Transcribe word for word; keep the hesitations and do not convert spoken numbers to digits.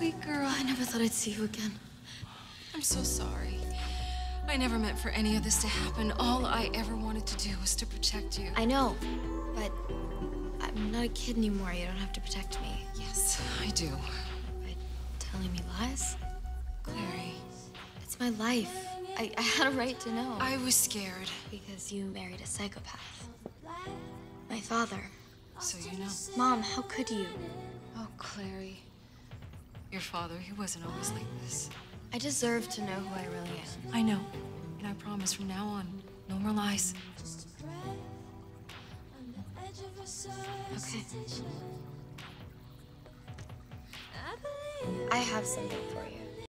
sweet girl. I never thought I'd see you again. I'm so sorry. I never meant for any of this to happen. All I ever wanted to do was to protect you. I know, but I'm not a kid anymore. You don't have to protect me. Yes, I do. By telling me lies? Clary. It's my life. I, I had a right to know. I was scared. Because you married a psychopath. My father. So you know. Mom, how could you? Oh, Clary. Your father, he wasn't always like this. I deserve to know who I really am. I know. And I promise from now on, no more lies. Okay. I have something for you.